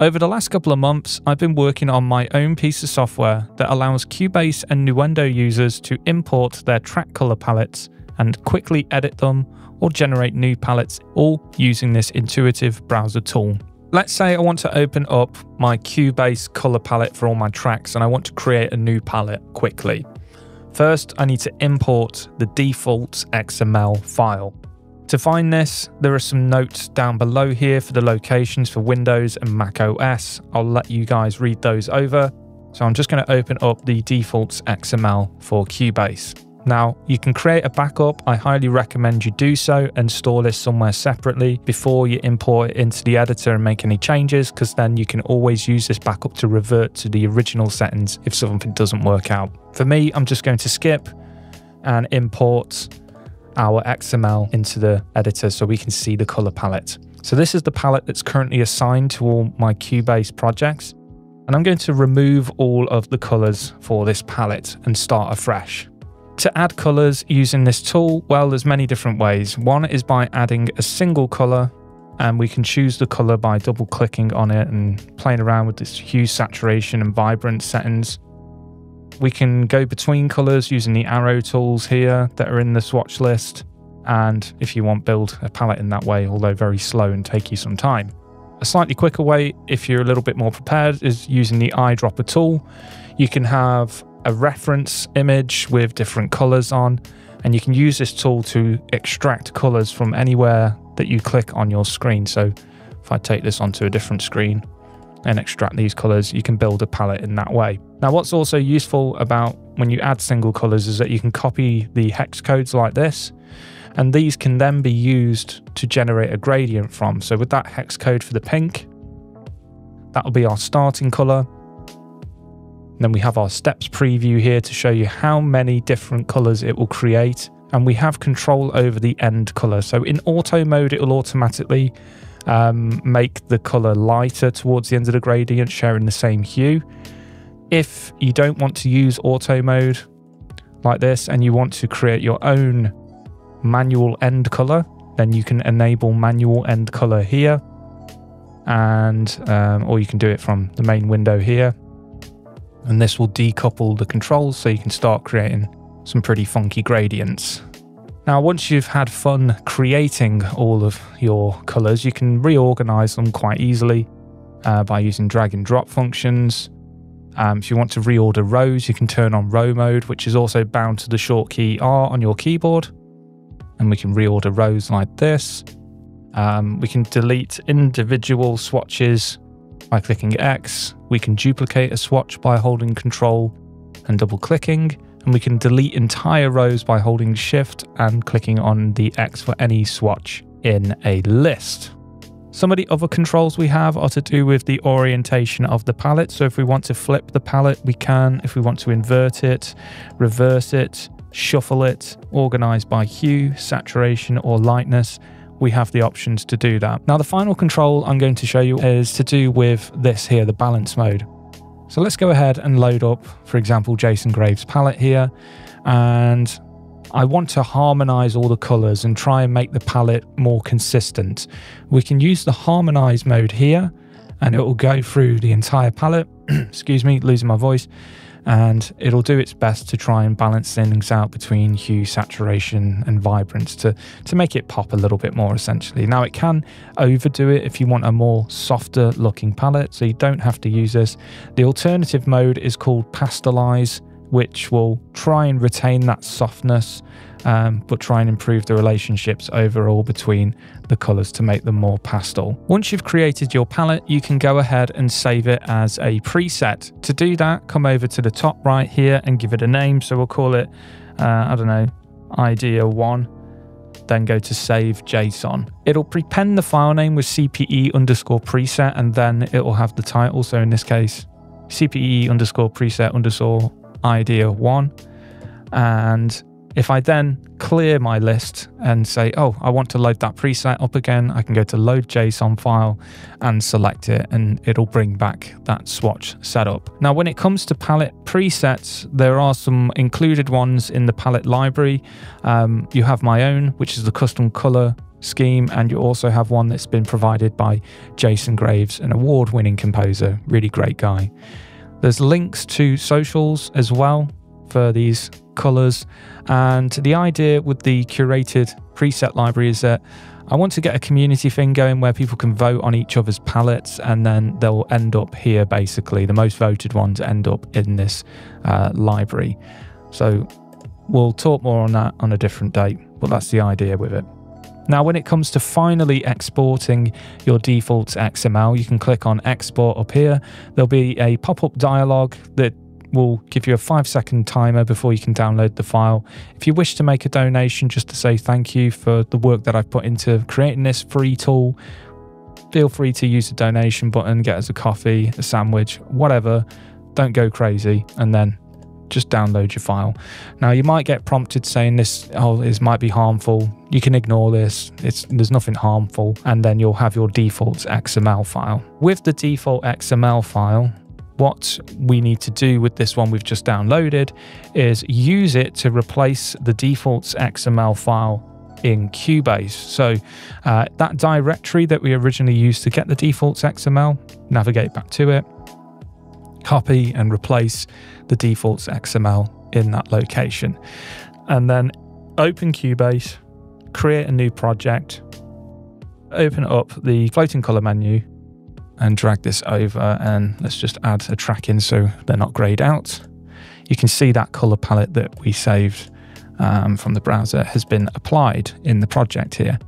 Over the last couple of months, I've been working on my own piece of software that allows Cubase and Nuendo users to import their track color palettes and quickly edit them or generate new palettes, all using this intuitive browser tool. Let's say I want to open up my Cubase color palette for all my tracks and I want to create a new palette quickly. First, I need to import the default XML file. To find this, there are some notes down below here for the locations for Windows and Mac OS. I'll let you guys read those over. So I'm just going to open up the defaults XML for Cubase. Now, you can create a backup. I highly recommend you do so and store this somewhere separately before you import it into the editor and make any changes, because then you can always use this backup to revert to the original settings if something doesn't work out. For me, I'm just going to skip and import our XML into the editor so we can see the color palette. So this is the palette that's currently assigned to all my Cubase projects. And I'm going to remove all of the colors for this palette and start afresh. To add colors using this tool, well, there's many different ways. One is by adding a single color, and we can choose the color by double clicking on it and playing around with this hue, saturation and vibrance settings. We can go between colors using the arrow tools here that are in the swatch list. And if you want, build a palette in that way, although very slow and take you some time. A slightly quicker way, if you're a little bit more prepared, is using the eyedropper tool. You can have a reference image with different colors on, and you can use this tool to extract colors from anywhere that you click on your screen. So if I take this onto a different screen and extract these colors, you can build a palette in that way. Now, what's also useful about when you add single colors is that you can copy the hex codes like this, and these can then be used to generate a gradient from. So with that hex code for the pink, that'll be our starting color. Then we have our steps preview here to show you how many different colors it will create. And we have control over the end color. So in auto mode, it will automatically make the color lighter towards the end of the gradient, sharing the same hue. If you don't want to use auto mode like this and you want to create your own manual end color, then you can enable manual end color here. And or you can do it from the main window here. And this will decouple the controls so you can start creating some pretty funky gradients. Now, once you've had fun creating all of your colors, you can reorganize them quite easily by using drag and drop functions. If you want to reorder rows, you can turn on row mode, which is also bound to the short key R on your keyboard. And we can reorder rows like this. We can delete individual swatches by clicking X. We can duplicate a swatch by holding Control and double clicking, and we can delete entire rows by holding Shift and clicking on the X for any swatch in a list. Some of the other controls we have are to do with the orientation of the palette. So if we want to flip the palette, we can. If we want to invert it, reverse it, shuffle it, organize by hue, saturation or lightness, we have the options to do that. Now, the final control I'm going to show you is to do with this here, the balance mode. So let's go ahead and load up, for example, Jason Graves' palette here. And I want to harmonize all the colors and try and make the palette more consistent. We can use the harmonize mode here, and it will go through the entire palette, excuse me, losing my voice, and it'll do its best to try and balance things out between hue, saturation and vibrance to make it pop a little bit more, essentially. Now, it can overdo it if you want a more softer looking palette, so you don't have to use this. The alternative mode is called pastelize, which will try and retain that softness, but try and improve the relationships overall between the colors to make them more pastel. Once you've created your palette, you can go ahead and save it as a preset. To do that, come over to the top right here and give it a name. So we'll call it, I don't know, Idea 1, then go to Save JSON. It'll prepend the file name with CPE_preset, and then it will have the title. So in this case, CPE_preset_Idea 1. And if I then clear my list and say, oh, I want to load that preset up again, I can go to load JSON file and select it, and it'll bring back that swatch setup. Now, when it comes to palette presets, there are some included ones in the palette library. You have my own, which is the custom color scheme, and you also have one that's been provided by Jason Graves, an award-winning composer, really great guy. There's links to socials as well for these colors, and the idea with the curated preset library is that I want to get a community thing going where people can vote on each other's palettes, and then they'll end up here basically. The most voted ones end up in this library. So we'll talk more on that on a different date, but that's the idea with it. Now, when it comes to finally exporting your default XML, you can click on export up here. There'll be a pop-up dialog that will give you a 5-second timer before you can download the file. If you wish to make a donation just to say thank you for the work that I've put into creating this free tool, feel free to use the donation button, get us a coffee, a sandwich, whatever. Don't go crazy, and then just download your file. Now, you might get prompted saying this, oh, this might be harmful. You can ignore this. There's nothing harmful. And then you'll have your default XML file. With the default XML file, what we need to do with this one we've just downloaded is use it to replace the default XML file in Cubase. So that directory that we originally used to get the default XML, navigate back to it, copy and replace the default XML in that location. And then open Cubase, create a new project, open up the floating color menu, and drag this over, and let's just add a track in so they're not grayed out. You can see that color palette that we saved from the browser has been applied in the project here.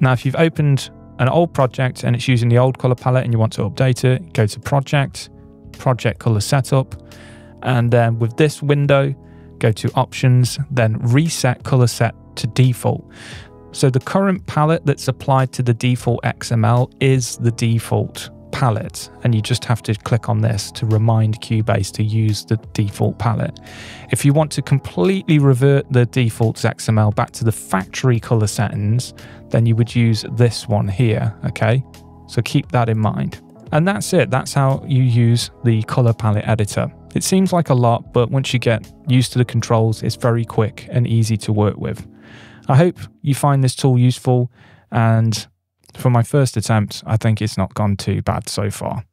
Now, if you've opened an old project and it's using the old color palette and you want to update it, go to Project, Project Color Setup, and then with this window, go to Options, then Reset Color Set to Default. So the current palette that's applied to the default XML is the default palette, and you just have to click on this to remind Cubase to use the default palette. If you want to completely revert the default XML back to the factory color settings, then you would use this one here, okay? So keep that in mind. And that's it. That's how you use the color palette editor. It seems like a lot, but once you get used to the controls, it's very quick and easy to work with. I hope you find this tool useful, and for my first attempt, I think it's not gone too bad so far.